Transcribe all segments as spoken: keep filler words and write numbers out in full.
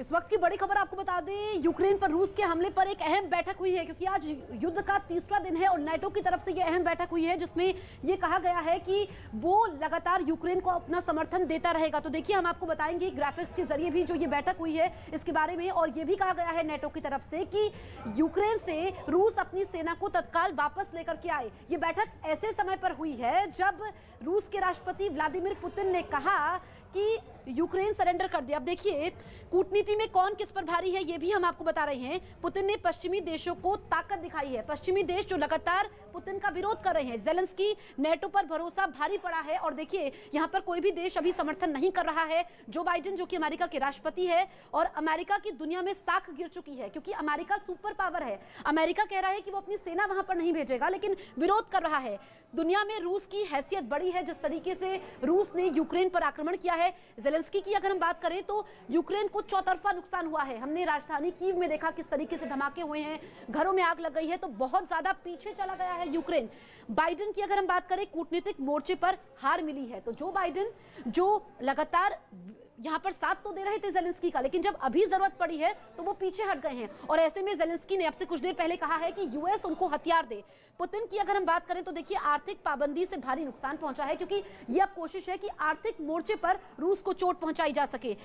इस वक्त की बड़ी खबर आपको बता दें, यूक्रेन पर रूस के हमले पर एक अहम बैठक हुई है क्योंकि आज युद्ध का तीसरा दिन है और नाटो की तरफ से यह अहम बैठक हुई है जिसमें यह कहा गया है कि वो लगातार यूक्रेन को अपना समर्थन देता रहेगा। तो देखिए हम आपको बताएंगे ग्राफिक्स के जरिए भी जो ये बैठक हुई है इसके बारे में, और ये भी कहा गया है नाटो की तरफ से कि यूक्रेन से रूस अपनी सेना को तत्काल वापस लेकर के आए। ये बैठक ऐसे समय पर हुई है जब रूस के राष्ट्रपति व्लादिमीर पुतिन ने कहा कि यूक्रेन सरेंडर कर दिया। अब देखिए कूटनीति में कौन किस पर भारी है ये भी हम आपको बता रहे हैं। पुतिन ने पश्चिमी देशों को ताकत दिखाई है, पश्चिमी देश जो लगातार पुतिन का विरोध कर रहे हैं। ज़ेलेंस्की नेटो पर भरोसा भारी पड़ा है और देखिए यहाँ पर कोई भी देश अभी समर्थन नहीं कर रहा है। जो बाइडेन जो कि अमेरिका के राष्ट्रपति है और अमेरिका की दुनिया में साख गिर चुकी है क्योंकि अमेरिका सुपर पावर है, अमेरिका कह रहा है कि वो अपनी सेना वहां पर नहीं भेजेगा लेकिन विरोध कर रहा है। दुनिया में रूस की हैसियत बड़ी है, जिस तरीके से रूस ने यूक्रेन पर आक्रमण किया है। ज़ेलेंस्की की अगर हम बात करें तो यूक्रेन को चौतरफा नुकसान हुआ है। हमने राजधानी कीव में देखा किस तरीके से धमाके हुए हैं, घरों में आग लग गई है, तो बहुत ज्यादा पीछे चला गया है यूक्रेन। बाइडेन की अगर हम बात करें कूटनीतिक मोर्चे पर हार मिली है, तो जो बाइडेन जो लगातार यहाँ पर साथ तो दे रहे थे ज़ेलेंस्की का लेकिन जब अभी जरूरत पड़ी है तो वो पीछे हट गए हैं। और ऐसे में ज़ेलेंस्की ने आपसे कुछ देर पहले कहा है कि यूएस उनको हथियार दे। पुतिन की अगर हम बात करें तो देखिए आर्थिक पाबंदी से भारी नुकसान पहुंचा है क्योंकि ये अब कोशिश है कि आर्थिक मोर्चे पर रूस को चोट पहुंचाई जा सके।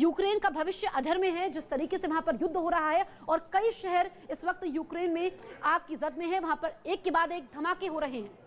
यूक्रेन का भविष्य अधर में है जिस तरीके से वहां पर युद्ध हो रहा है और कई शहर इस वक्त यूक्रेन में आग की जद में है, वहां पर एक के बाद एक धमाके हो रहे हैं।